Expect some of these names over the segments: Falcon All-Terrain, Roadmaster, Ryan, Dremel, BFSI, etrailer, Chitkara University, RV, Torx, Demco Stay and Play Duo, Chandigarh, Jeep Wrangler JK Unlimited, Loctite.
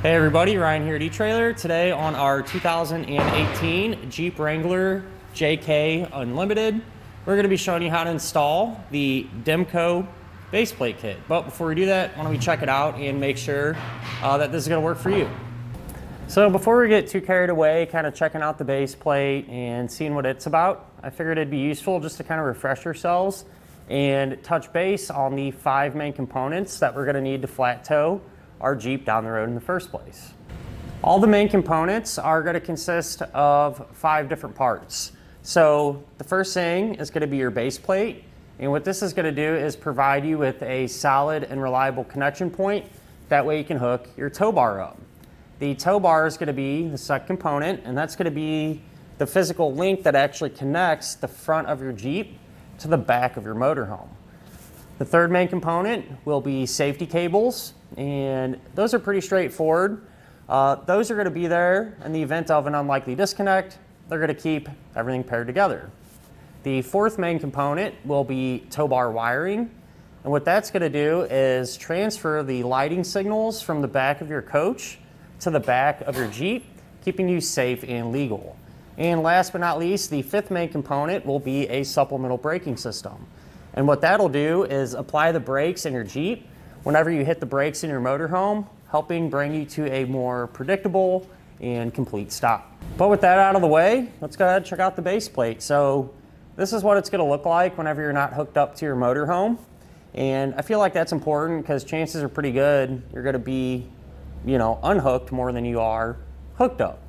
Hey everybody, Ryan here at etrailer. Today on our 2018 Jeep Wrangler JK Unlimited, we're going to be showing you how to install the Demco baseplate kit. But before we do that, why don't we check it out and make sure that this is going to work for you. So before we get too carried away, kind of checking out the baseplate and seeing what it's about, I figured it'd be useful just to kind of refresh yourselves and touch base on the 5 main components that we're going to need to flat tow our Jeep down the road in the first place. All the main components are going to consist of 5 different parts. So the first thing is going to be your base plate, and what this is going to do is provide you with a solid and reliable connection point. That way you can hook your tow bar up. The tow bar is going to be the second component, and that's going to be the physical link that actually connects the front of your Jeep to the back of your motorhome. The third main component will be safety cables, and those are pretty straightforward. Those are going to be there in the event of an unlikely disconnect. They're going to keep everything paired together. The fourth main component will be tow bar wiring, and what that's going to do is transfer the lighting signals from the back of your coach to the back of your Jeep, keeping you safe and legal. And last but not least, the fifth main component will be a supplemental braking system. And what that'll do is apply the brakes in your Jeep whenever you hit the brakes in your motorhome, helping bring you to a more predictable and complete stop. But with that out of the way, let's go ahead and check out the base plate. So this is what it's going to look like whenever you're not hooked up to your motorhome. And I feel like that's important because chances are pretty good you're going to be, unhooked more than you are hooked up.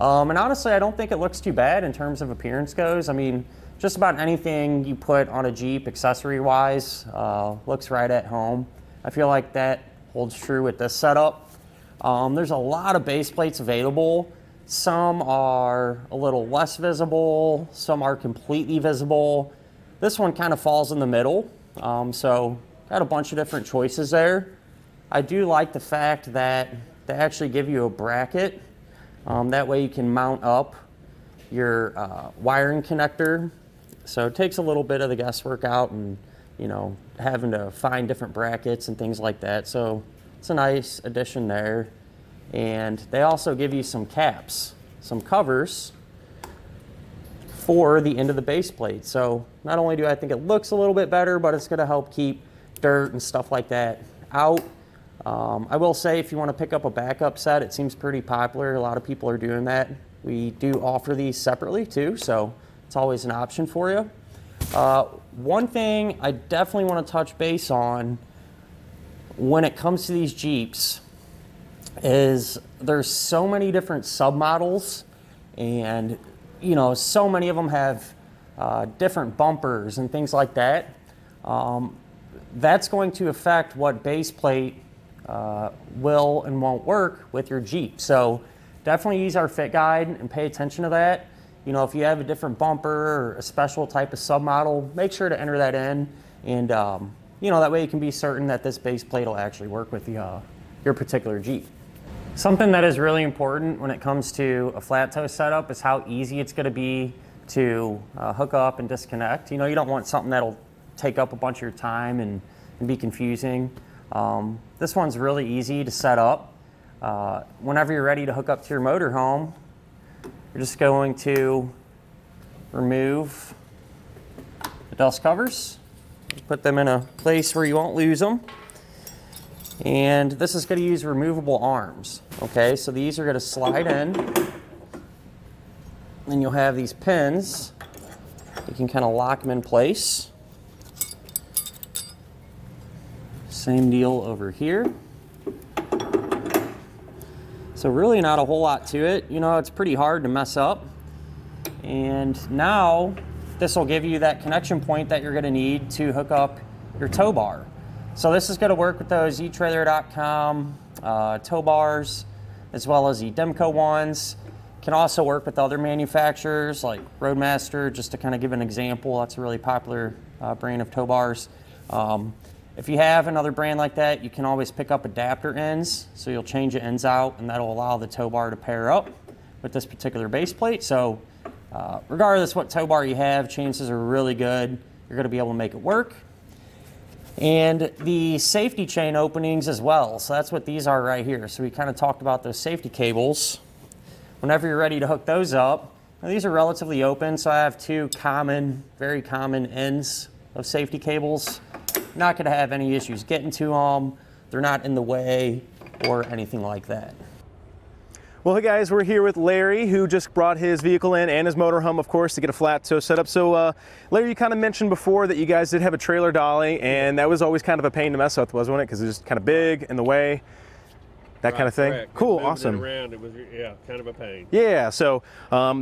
And honestly, I don't think it looks too bad in terms of appearance goes. I mean, just about anything you put on a Jeep accessory-wise looks right at home. I feel like that holds true with this setup. There's a lot of base plates available. Some are a little less visible. Some are completely visible. This one kind of falls in the middle. So got a bunch of different choices there. I do like the fact that they actually give you a bracket. That way you can mount up your wiring connector. So it takes a little bit of the guesswork out and, having to find different brackets and things like that. So it's a nice addition there. And they also give you some caps, some covers for the end of the base plate. So not only do I think it looks a little bit better, but it's going to help keep dirt and stuff like that out. I will say if you want to pick up a backup set, it seems pretty popular. A lot of people are doing that. We do offer these separately too, so it's always an option for you. One thing I definitely want to touch base on when it comes to these Jeeps is there's so many different submodels, and so many of them have different bumpers and things like that. That's going to affect what base plate will and won't work with your Jeep. So definitely use our fit guide and pay attention to that. If you have a different bumper or a special type of submodel, make sure to enter that in, and that way you can be certain that this base plate will actually work with your particular Jeep. Something that is really important when it comes to a flat tow setup is how easy it's going to be to hook up and disconnect. You don't want something that'll take up a bunch of your time and be confusing. This one's really easy to set up. Whenever you're ready to hook up to your motorhome, you're just going to remove the dust covers, put them in a place where you won't lose them, and this is going to use removable arms. Okay, so these are going to slide in, and you'll have these pins. You can kind of lock them in place. Same deal over here. So really not a whole lot to it. It's pretty hard to mess up. And now this will give you that connection point that you're going to need to hook up your tow bar. So this is going to work with those etrailer.com tow bars, as well as the Demco ones. Can also work with other manufacturers like Roadmaster, just to kind of give an example. That's a really popular brand of tow bars. If you have another brand like that, you can always pick up adapter ends. So you'll change the ends out, and that'll allow the tow bar to pair up with this particular base plate. So regardless what tow bar you have, chances are really good you're going to be able to make it work. and the safety chain openings as well. So that's what these are right here. So we kind of talked about those safety cables. Whenever you're ready to hook those up, now these are relatively open, so I have two common, very common ends of safety cables. Not going to have any issues getting to them. They're not in the way or anything like that. Well, hey guys, we're here with Larry, who just brought his vehicle in and his motorhome, of course, to get a flat tow set up. So, Larry, you kind of mentioned before that you guys did have a trailer dolly, and that was always kind of a pain to mess with, wasn't it? Because it was just kind of big, in the way, that kind of thing. Correct. Cool, awesome. It around, it was, yeah, kind of a pain. Yeah, so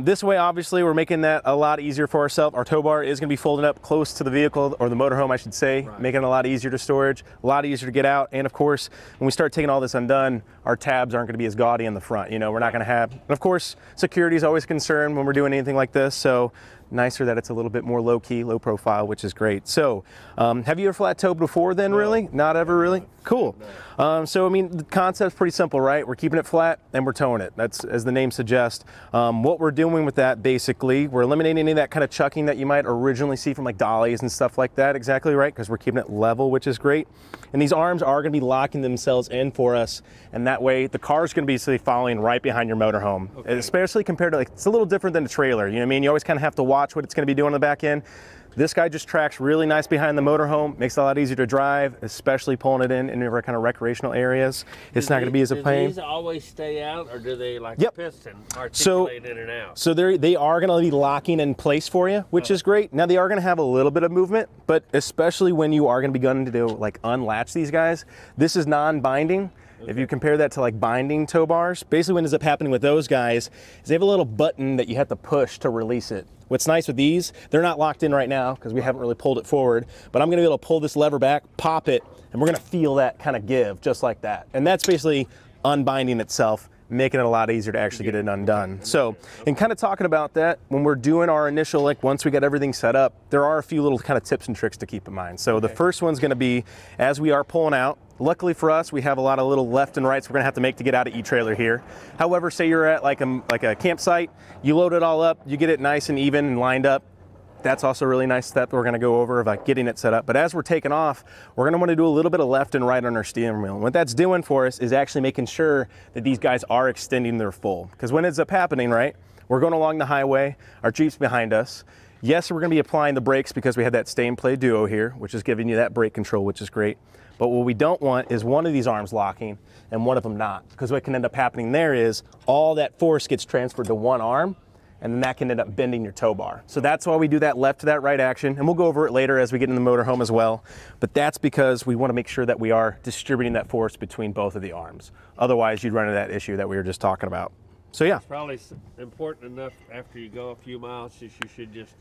this way, obviously, we're making that a lot easier for ourselves. Our tow bar is going to be folded up close to the vehicle, or the motorhome, I should say, right, making it a lot easier to storage, a lot easier to get out. And of course, when we start taking all this undone, our tabs aren't going to be as gaudy in the front. You know, we're not going to have, and of course, security is always a concern when we're doing anything like this. So nicer that it's a little bit more low key, low profile, which is great. So have you ever flat towed before then? No. Really? Not ever really? Cool. No. So, I mean, the concept's pretty simple, right? We're keeping it flat and we're towing it. That's, as the name suggests, what we're doing with that, basically, we're eliminating any of that kind of chucking that you might originally see from like dollies and stuff like that. Exactly right, because we're keeping it level, which is great. And these arms are going to be locking themselves in for us. And that way the car's going to be following right behind your motorhome, okay, especially compared to, like, it's a little different than a trailer. You know what I mean? You always kind of have to watch what it's going to be doing on the back end. This guy just tracks really nice behind the motorhome, makes it a lot easier to drive, especially pulling it in our kind of recreational areas. It's not going to be as a pain. Do these always stay out, or do they, like, yep, piston articulate in and out? So they are going to be locking in place for you, which is great. Now they are going to have a little bit of movement, but especially when you are going to be going to do, like, unlatch these guys. This is non-binding. Okay. If you compare that to like binding tow bars, basically what ends up happening with those guys is they have a little button that you have to push to release it. What's nice with these, they're not locked in right now because we haven't really pulled it forward, but I'm going to be able to pull this lever back, pop it, and we're going to feel that kind of give just like that. And that's basically unbinding itself, making it a lot easier to actually get it undone. So, and kind of talking about that, when we're doing our initial, like, once we got everything set up, there are a few little kind of tips and tricks to keep in mind. So the first one's going to be, as we are pulling out, luckily for us, we have a lot of little left and rights we're going to have to make to get out of e-trailer here. However, say you're at like a campsite, you load it all up, you get it nice and even and lined up. That's also a really nice step we're going to go over about getting it set up. But as we're taking off, we're going to want to do a little bit of left and right on our steering wheel. And what that's doing for us is actually making sure that these guys are extending their full. Because when it ends up happening, right, we're going along the highway, our Jeep's behind us. Yes, we're going to be applying the brakes because we have that Stay and Play Duo here, which is giving you that brake control, which is great. But what we don't want is one of these arms locking and one of them not. Because what can end up happening there is all that force gets transferred to one arm, and then that can end up bending your tow bar. So that's why we do that left to that right action, and we'll go over it later as we get in the motorhome as well. But that's because we want to make sure that we are distributing that force between both of the arms. Otherwise, you'd run into that issue that we were just talking about. So yeah. It's probably important enough after you go a few miles that you should just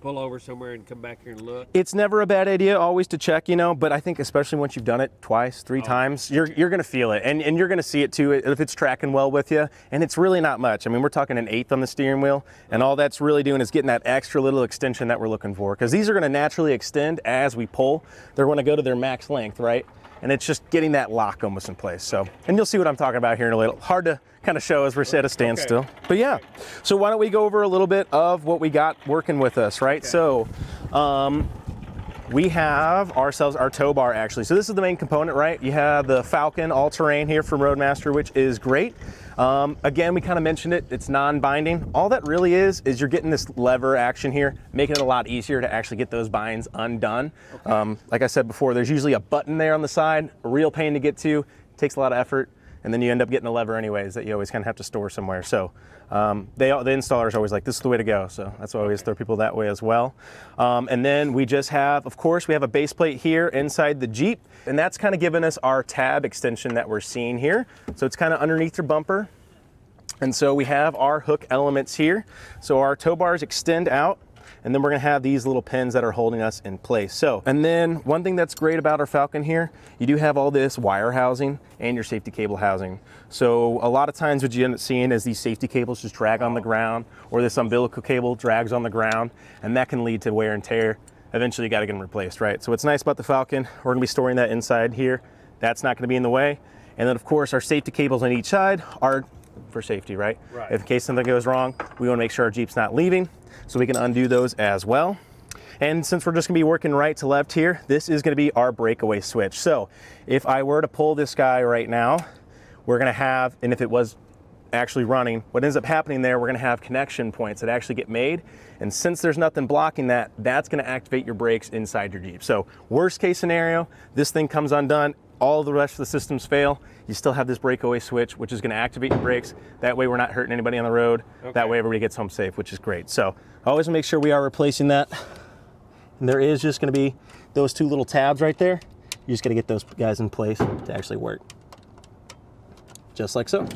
pull over somewhere and come back here and look. It's never a bad idea always to check, you know, but I think especially once you've done it twice, three times, you're going to feel it, and you're going to see it too if it's tracking well with you. And it's really not much. I mean, we're talking an eighth on the steering wheel, and all that's really doing is getting that extra little extension that we're looking for, because these are going to naturally extend as we pull. They're going to go to their max length, right? And it's just getting that lock almost in place. So, and you'll see what I'm talking about here in a little. Hard to kind of show as we're at a standstill. Okay. But yeah, so why don't we go over a little bit of what we got working with us, right? Okay. So we have ourselves our tow bar, actually. So this is the main component, right? You have the Falcon All-Terrain here from Roadmaster, which is great. Again, we kind of mentioned it, it's non-binding. All that really is you're getting this lever action here, making it a lot easier to actually get those binds undone. Okay. Like I said before, there's usually a button there on the side, a real pain to get to, it takes a lot of effort, and then you end up getting a lever anyways that you always kind of have to store somewhere. So the installers are always like, this is the way to go. So that's why we always throw people that way as well. And then we just have, of course, we have a base plate here inside the Jeep, and that's kind of giving us our tab extension that we're seeing here. So it's kind of underneath your bumper. And so we have our hook elements here. So our tow bars extend out, and then we're going to have these little pins that are holding us in place. So, and then one thing that's great about our Falcon here, you do have all this wire housing and your safety cable housing. So a lot of times what you end up seeing is these safety cables just drag on the ground, or this umbilical cable drags on the ground, and that can lead to wear and tear. Eventually you got to get them replaced, right? So what's nice about the Falcon, we're going to be storing that inside here. That's not going to be in the way. And then of course our safety cables on each side are for safety, right? Right. If in case something goes wrong, we want to make sure our Jeep's not leaving, so we can undo those as well. And since we're just gonna be working right to left here, this is gonna be our breakaway switch. So if I were to pull this guy right now, we're gonna have, and if it was actually running, what ends up happening there, we're gonna have connection points that actually get made. And since there's nothing blocking that, that's gonna activate your brakes inside your Jeep. So worst case scenario, this thing comes undone, all the rest of the systems fail, you still have this breakaway switch, which is gonna activate your brakes. That way we're not hurting anybody on the road. Okay. That way everybody gets home safe, which is great. So always make sure we are replacing that. And there is just gonna be those two little tabs right there. You just gotta get those guys in place to actually work. Just like so.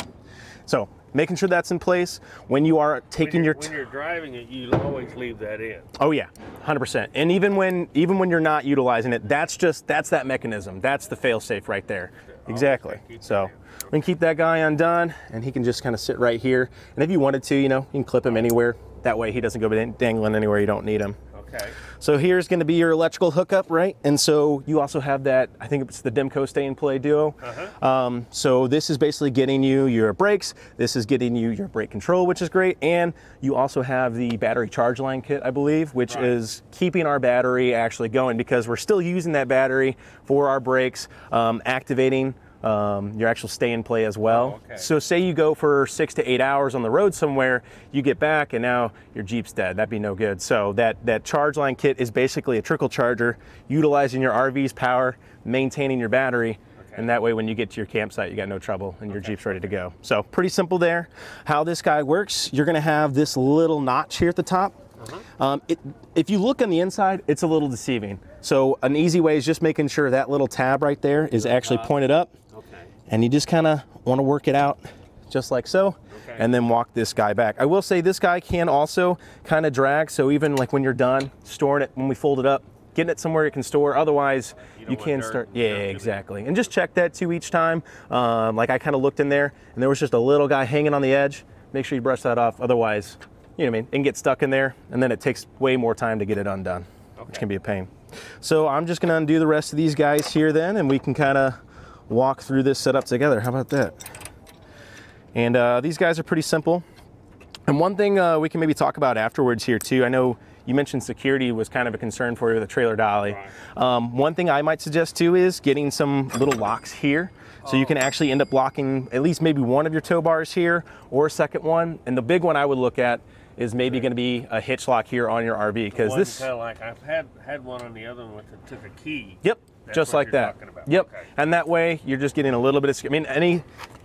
So making sure that's in place. When you are taking when you're driving it, you always leave that in. Oh yeah, 100%. And even when you're not utilizing it, that's that mechanism. That's the fail-safe right there. Exactly. So we can keep that guy undone and he can just kind of sit right here. And if you wanted to, you know, you can clip him anywhere. That way he doesn't go dangling anywhere you don't need him. Okay. So here's going to be your electrical hookup, right? And so you also have that, I think it's the Demco Stay and Play Duo. So this is basically getting you your brakes. This is getting you your brake control, which is great. And you also have the battery charge line kit, I believe, which is keeping our battery actually going because we're still using that battery for our brakes, activating your actual stay and play as well. Oh, okay. So say you go for 6 to 8 hours on the road somewhere, you get back and now your Jeep's dead. That'd be no good. So that charge line kit is basically a trickle charger, utilizing your RV's power, maintaining your battery. And that way when you get to your campsite, you got no trouble and your Jeep's ready to go. So pretty simple there. How this guy works, you're gonna have this little notch here at the top. If you look on the inside, it's a little deceiving. So an easy way is just making sure that little tab right there is actually pointed up. And you just kind of want to work it out just like so, and then walk this guy back. I will say this guy can also kind of drag, so even like when you're done storing it, when we fold it up, getting it somewhere it can store. Otherwise, you can start, exactly. And just check that too each time. Like I kind of looked in there, and there was just a little guy hanging on the edge. Make sure you brush that off, otherwise, you know what I mean, it can get stuck in there, and then it takes way more time to get it undone, which can be a pain. So I'm just gonna undo the rest of these guys here then, and we can kind of walk through this setup together. How about that? And these guys are pretty simple. And one thing we can maybe talk about afterwards here too, I know you mentioned security was kind of a concern for you with a trailer dolly. One thing I might suggest too is getting some little locks here. So you can actually end up locking at least maybe one of your tow bars here or a second one. And the big one I would look at is maybe going to be a hitch lock here on your RV, because this kind of like I've had one on the other one with the, to the key. Yep. That's just like that. Yep. Okay. And that way you're just getting a little bit of, I mean,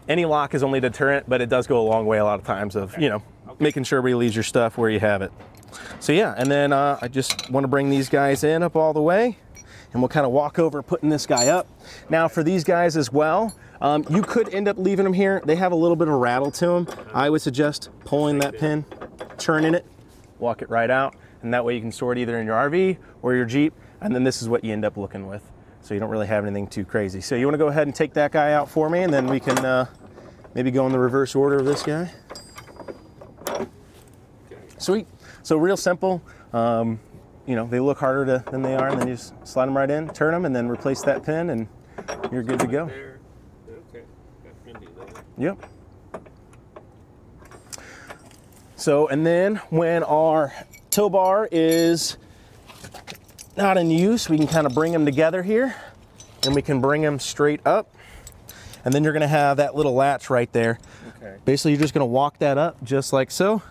any lock is only a deterrent, but it does go a long way a lot of times of, you know, making sure everybody leaves your stuff where you have it. So yeah, and then I just want to bring these guys in up all the way, and we'll kind of walk over putting this guy up. Now for these guys as well, you could end up leaving them here. They have a little bit of rattle to them. I would suggest pulling that pin, turning it, walk it right out, and that way you can store it either in your RV or your Jeep, and then this is what you end up looking with. So you don't really have anything too crazy. So you want to go ahead and take that guy out for me, and then we can maybe go in the reverse order of this guy. Sweet. So real simple. You know, they look harder than they are, and then you just slide them right in, turn them, and then replace that pin, and you're good to go. Yep. So, and then when our tow bar is not in use, we can kind of bring them together here, and we can bring them straight up, and then you're going to have that little latch right there. Basically you're just going to walk that up just like so,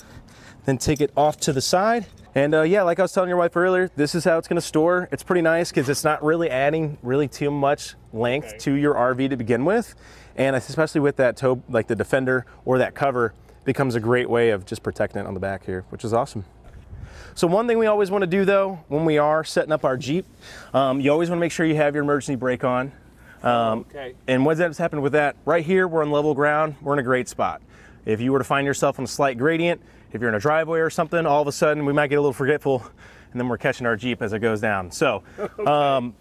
then take it off to the side. And yeah, like I was telling your wife earlier, this is how it's going to store. It's pretty nice because it's not really adding really too much length to your RV to begin with, and especially with that tow, like the defender or that cover, becomes a great way of just protecting it on the back here, which is awesome. So one thing we always want to do though, when we are setting up our Jeep, you always want to make sure you have your emergency brake on. And what that's happened with that, right here, we're on level ground, we're in a great spot. If you were to find yourself on a slight gradient, if you're in a driveway or something, all of a sudden we might get a little forgetful, and then we're catching our Jeep as it goes down. So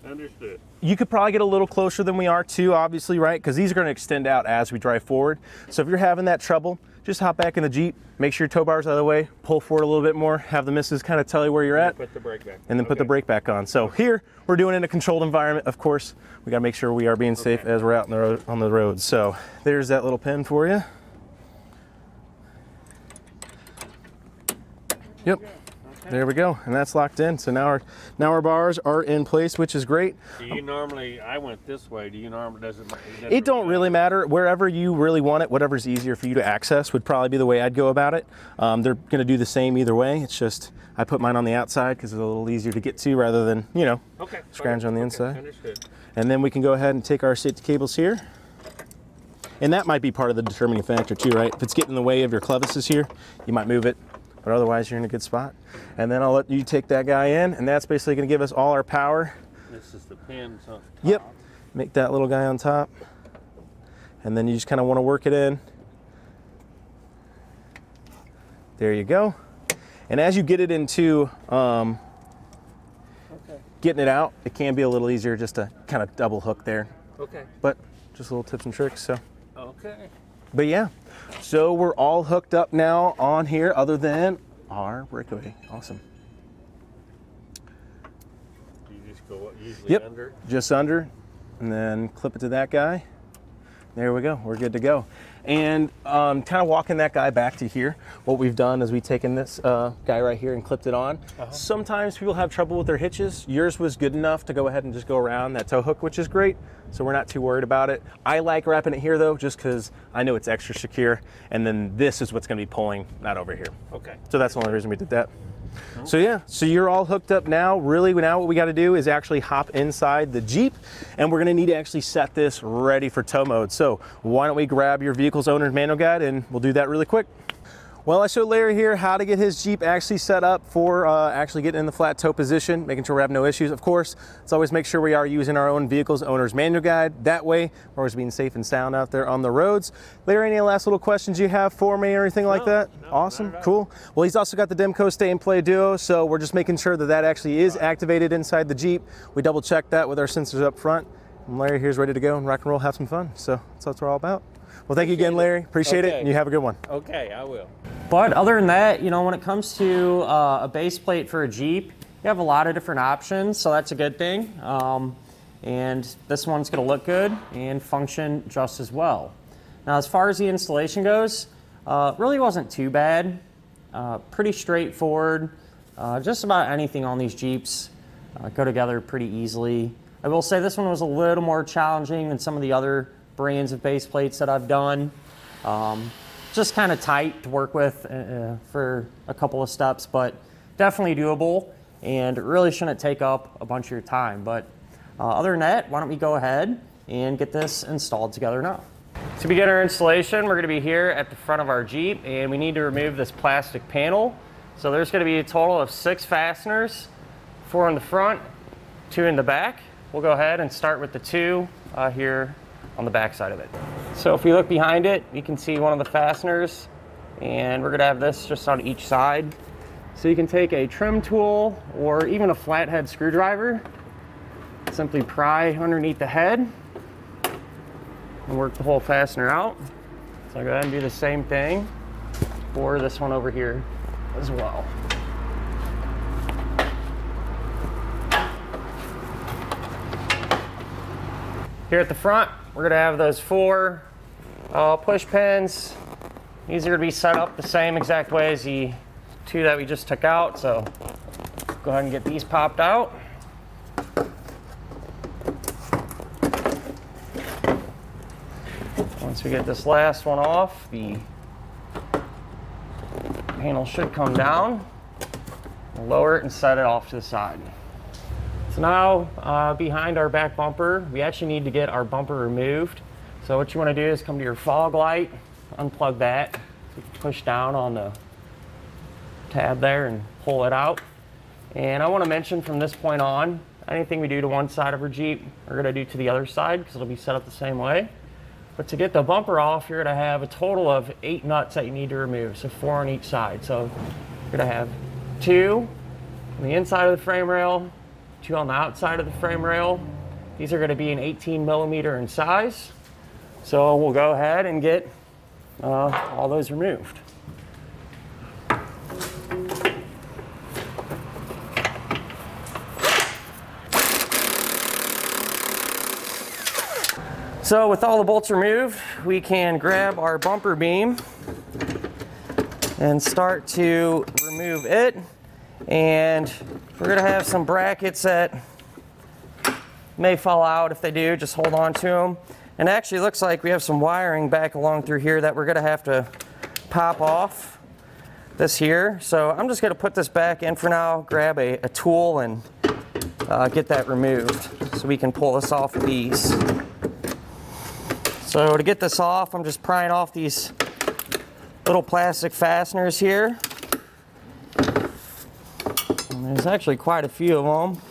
understood. You could probably get a little closer than we are too, obviously, right? Because these are going to extend out as we drive forward. So if you're having that trouble, just hop back in the Jeep, make sure your tow bar's out of the way, pull forward a little bit more, have the missus kind of tell you where you're at, put the brake back, and then put the brake back on. So here, we're doing it in a controlled environment, of course. We gotta make sure we are being safe as we're out on the road, So there's that little pin for you. Yep. There we go, and that's locked in. So now our bars are in place, which is great. Do you normally, I went this way, do you normally, does it? It don't really matter. Wherever you really want it, whatever's easier for you to access would probably be the way I'd go about it. They're gonna do the same either way. It's just, I put mine on the outside because it's a little easier to get to rather than, you know, scrounge on the inside. Understood. And then we can go ahead and take our safety cables here. And that might be part of the determining factor too, right? If it's getting in the way of your clevises here, you might move it, but otherwise you're in a good spot. And then I'll let you take that guy in, and that's basically gonna give us all our power. This is the pins on top. Yep, make that little guy on top. And then you just kinda wanna work it in. There you go. And as you get it into, getting it out, it can be a little easier just to kinda double hook there. Okay. But just little tips and tricks, so. Okay. But yeah, so we're all hooked up now on here other than our breakaway. Awesome. You just go up, usually under? Just under, and then clip it to that guy. There we go, we're good to go. And kind of walking that guy back to here, what we've done is we've taken this guy right here and clipped it on. Sometimes people have trouble with their hitches. Yours was good enough to go ahead and just go around that tow hook, which is great, so we're not too worried about it. I like wrapping it here though, just because I know it's extra secure, and then this is what's gonna be pulling, not over here. Okay. So that's the only reason we did that. So yeah, so you're all hooked up now. Really, now what we got to do is actually hop inside the Jeep, and we're going to need to actually set this ready for tow mode. So why don't we grab your vehicle's owner's manual guide, and we'll do that really quick. Well, I showed Larry here how to get his Jeep actually set up for actually getting in the flat tow position, making sure we have no issues. Of course, let's always make sure we are using our own vehicle's owner's manual guide. That way, we're always being safe and sound out there on the roads. Larry, any last little questions you have for me or anything like that? No, awesome, cool. Well, he's also got the Demco Stay and Play Duo, so we're just making sure that that actually is activated inside the Jeep. We double check that with our sensors up front. And Larry here's ready to go and rock and roll, have some fun. So that's what we're all about. Well, thank you again, Larry. Appreciate it, and you have a good one. Okay, I will. But other than that, you know, when it comes to a base plate for a Jeep, you have a lot of different options, so that's a good thing. And this one's gonna look good and function just as well. Now, as far as the installation goes, really wasn't too bad. Pretty straightforward. Just about anything on these Jeeps go together pretty easily. I will say this one was a little more challenging than some of the other brands of base plates that I've done. Just kind of tight to work with for a couple of steps, but definitely doable and really shouldn't take up a bunch of your time. But other than that, why don't we go ahead and get this installed together now. To begin our installation, we're gonna be here at the front of our Jeep, and we need to remove this plastic panel. So there's gonna be a total of 6 fasteners, 4 in the front, 2 in the back. We'll go ahead and start with the 2 here on the back side of it. So if you look behind it, you can see one of the fasteners, and we're gonna have this just on each side. So you can take a trim tool or even a flathead screwdriver, simply pry underneath the head and work the whole fastener out. So I'll go ahead and do the same thing for this one over here as well. Here at the front, we're gonna have those 4 push pins. These are gonna be set up the same exact way as the 2 that we just took out. So go ahead and get these popped out. Once we get this last one off, the panel should come down. We'll lower it and set it off to the side. So now behind our back bumper, we actually need to get our bumper removed. So what you want to do is come to your fog light, unplug that, push down on the tab there and pull it out. And I want to mention from this point on, anything we do to one side of our Jeep, we're going to do to the other side because it'll be set up the same way. But to get the bumper off, you're going to have a total of 8 nuts that you need to remove, so 4 on each side. So you're going to have 2 on the inside of the frame rail, 2 on the outside of the frame rail. These are going to be an 18mm in size. So we'll go ahead and get all those removed. So with all the bolts removed, we can grab our bumper beam and start to remove it. And we're gonna have some brackets that may fall out. If they do, just hold on to them. And actually it looks like we have some wiring back along through here that we're gonna have to pop off this here. So I'm just gonna put this back in for now, grab a tool and get that removed so we can pull this off of these. So to get this off, I'm just prying off these little plastic fasteners here. And there's actually quite a few of them.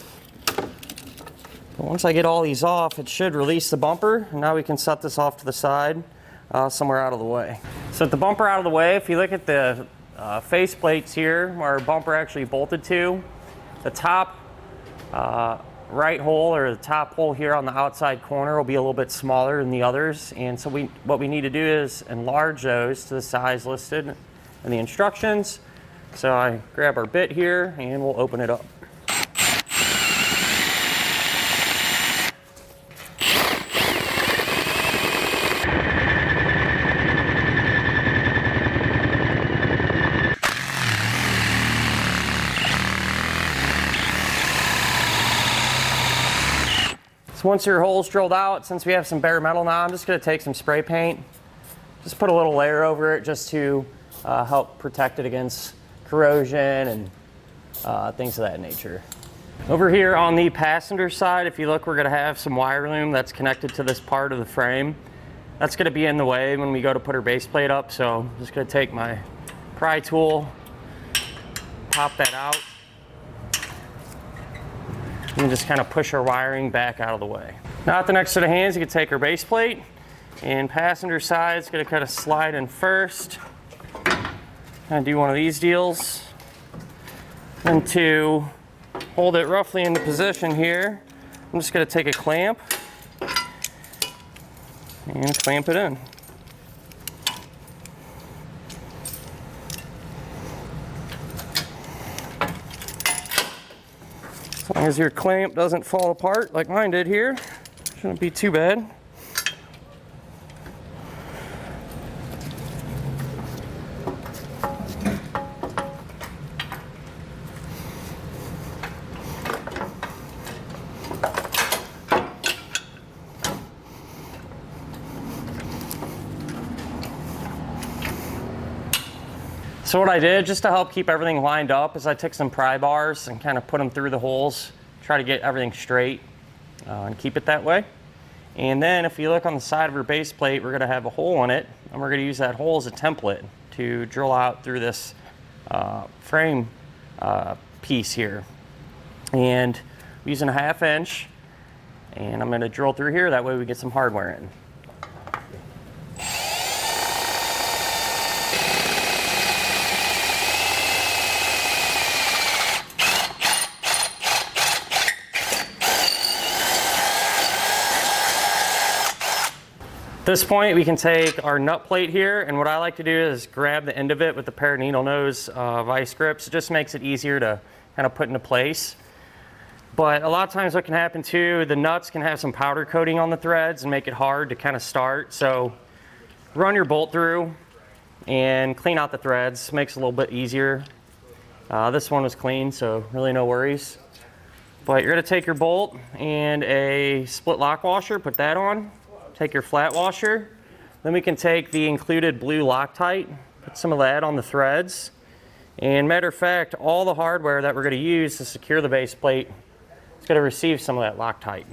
But once I get all these off, it should release the bumper. And now we can set this off to the side, somewhere out of the way. So with the bumper out of the way, if you look at the face plates here, where our bumper actually bolted to, the top right hole, or the top hole here on the outside corner, will be a little bit smaller than the others. And so what we need to do is enlarge those to the size listed in the instructions. So I grab our bit here and we'll open it up. So once your hole's drilled out, since we have some bare metal now, I'm just gonna take some spray paint, just put a little layer over it just to help protect it against corrosion and things of that nature. Over here on the passenger side, if you look, we're gonna have some wire loom that's connected to this part of the frame. That's gonna be in the way when we go to put our base plate up, so I'm just gonna take my pry tool, pop that out, and just kind of push our wiring back out of the way. Now at the next set of hands, you can take our base plate, and passenger side is going to kind of slide in first. Kind of do one of these deals. And to hold it roughly into position here, I'm just going to take a clamp and clamp it in. As long as your clamp doesn't fall apart like mine did here, shouldn't be too bad. So what I did, just to help keep everything lined up, is I took some pry bars and kind of put them through the holes, try to get everything straight and keep it that way. And then if you look on the side of your base plate, we're gonna have a hole in it, and we're gonna use that hole as a template to drill out through this frame piece here. And I'm using a 1/2 inch, and I'm gonna drill through here, that way we get some hardware in. At this point, we can take our nut plate here, and what I like to do is grab the end of it with a pair of needle nose vice grips. It just makes it easier to kind of put into place. But a lot of times what can happen too, the nuts can have some powder coating on the threads and make it hard to kind of start. So run your bolt through and clean out the threads. Makes it a little bit easier. This one was clean, so really no worries. But you're gonna take your bolt and a split lock washer, put that on. Take your flat washer, then we can take the included blue Loctite, put some of that on the threads. And matter of fact, all the hardware that we're going to use to secure the base plate is going to receive some of that Loctite.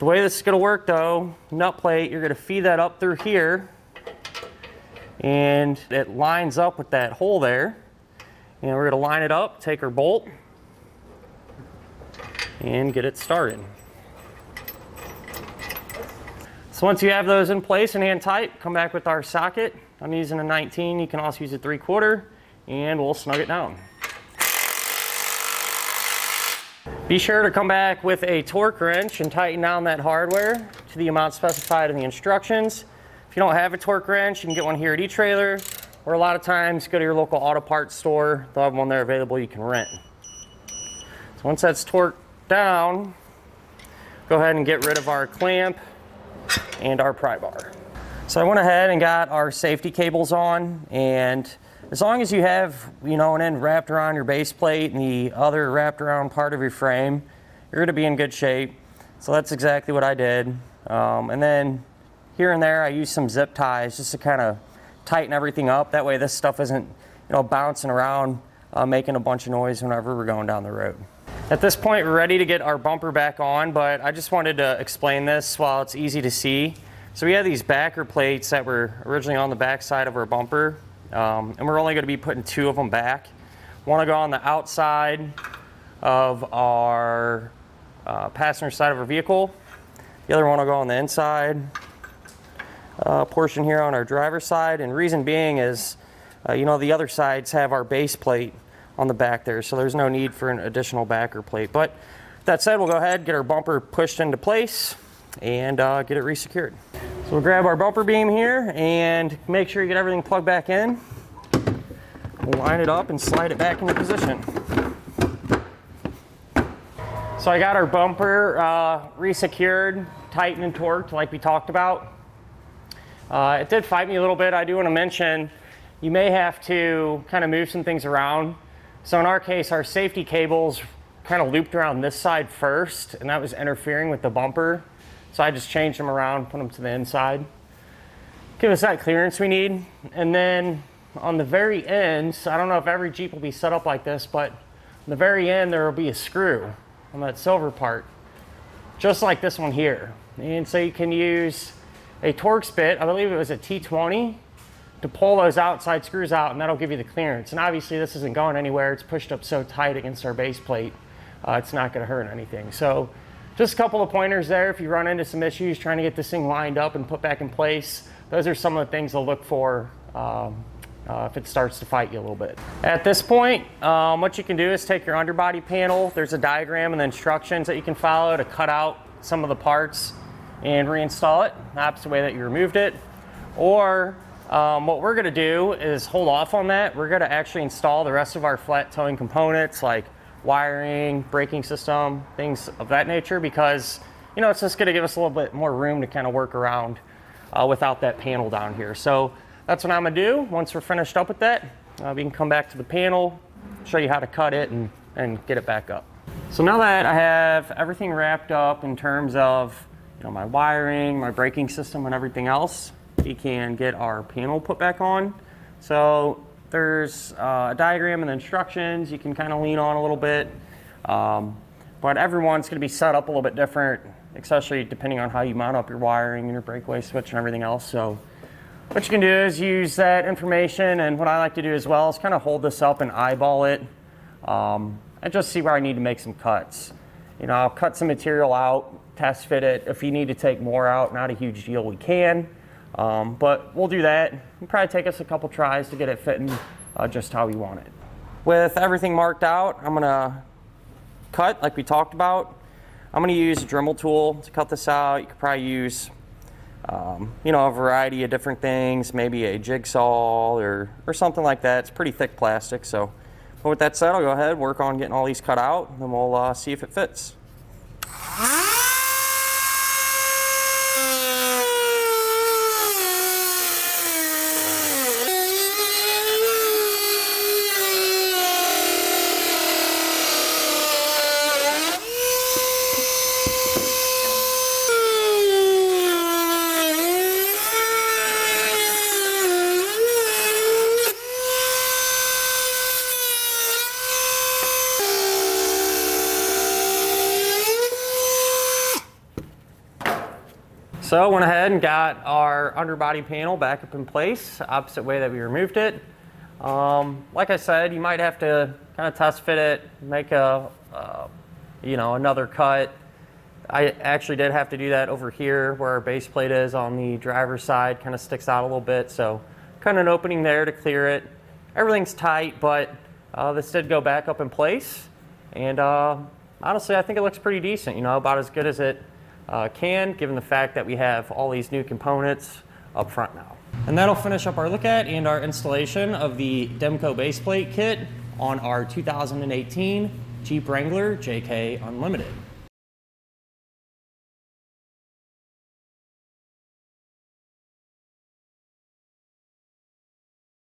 The way this is going to work though, nut plate, you're going to feed that up through here, and it lines up with that hole there. And we're going to line it up, take our bolt, and get it started. So once you have those in place and hand tight, come back with our socket. I'm using a 19, you can also use a 3/4, and we'll snug it down. Be sure to come back with a torque wrench and tighten down that hardware to the amount specified in the instructions. If you don't have a torque wrench, you can get one here at eTrailer, or a lot of times go to your local auto parts store. They'll have one there available you can rent. So once that's torqued down, go ahead and get rid of our clamp and our pry bar. So I went ahead and got our safety cables on, and as long as you have, you know, an end wrapped around your base plate and the other wrapped around part of your frame, you're going to be in good shape. So that's exactly what I did. And then here and there I used some zip ties just to kind of tighten everything up. That way this stuff isn't, you know, bouncing around, making a bunch of noise whenever we're going down the road. At this point we're ready to get our bumper back on, but I just wanted to explain this while it's easy to see. So we have these backer plates that were originally on the back side of our bumper, and we're only going to be putting two of them back. One will go on the outside of our passenger side of our vehicle. The other one will go on the inside portion here on our driver's side. And reason being is, you know, the other sides have our base plate on the back there, so there's no need for an additional backer plate. But that said, we'll go ahead and get our bumper pushed into place and get it resecured. So we'll grab our bumper beam here and make sure you get everything plugged back in. We'll line it up and slide it back into position. So I got our bumper resecured, tightened and torqued like we talked about. It did fight me a little bit. I do want to mention you may have to kind of move some things around. So in our case, our safety cables kind of looped around this side first, and that was interfering with the bumper. So I just changed them around, put them to the inside. Give us that clearance we need. And then on the very end, so I don't know if every Jeep will be set up like this, but on the very end, there will be a screw on that silver part, just like this one here. And so you can use a Torx bit, I believe it was a T20, to pull those outside screws out, and that'll give you the clearance. And obviously this isn't going anywhere. It's pushed up so tight against our base plate, it's not gonna hurt anything. So just a couple of pointers there. If you run into some issues trying to get this thing lined up and put back in place, those are some of the things I'll look for if it starts to fight you a little bit. At this point, what you can do is take your underbody panel. There's a diagram and the instructions that you can follow to cut out some of the parts and reinstall it. That's the way that you removed it. Or what we're gonna do is hold off on that. We're gonna actually install the rest of our flat towing components like wiring, braking system, things of that nature, because, you know, it's just gonna give us a little bit more room to kind of work around without that panel down here. So that's what I'm gonna do. Once we're finished up with that, we can come back to the panel, show you how to cut it and get it back up. So now that I have everything wrapped up in terms of, you know, my wiring, my braking system and everything else, we can get our panel put back on. So there's a diagram and instructions you can kind of lean on a little bit, but everyone's going to be set up a little bit different, especially depending on how you mount up your wiring and your breakaway switch and everything else. So what you can do is use that information, and what I like to do as well is kind of hold this up and eyeball it and just see where I need to make some cuts. You know, I'll cut some material out, test fit it. If you need to take more out, not a huge deal, we can. But we'll do that. It'll probably take us a couple tries to get it fitting just how we want it. With everything marked out, I'm gonna cut like we talked about. I'm gonna use a Dremel tool to cut this out. You could probably use, you know, a variety of different things, maybe a jigsaw or something like that. It's pretty thick plastic, so. But with that said, I'll go ahead and work on getting all these cut out, and then we'll see if it fits. So went ahead and got our underbody panel back up in place, opposite way that we removed it. Like I said, you might have to kind of test fit it, make a, you know, another cut. I actually did have to do that over here where our base plate is on the driver's side, kind of sticks out a little bit. So kind of an opening there to clear it. Everything's tight, but this did go back up in place. And honestly, I think it looks pretty decent, you know, about as good as it can, given the fact that we have all these new components up front now. And that'll finish up our look at and our installation of the Demco baseplate kit on our 2018 Jeep Wrangler JK Unlimited.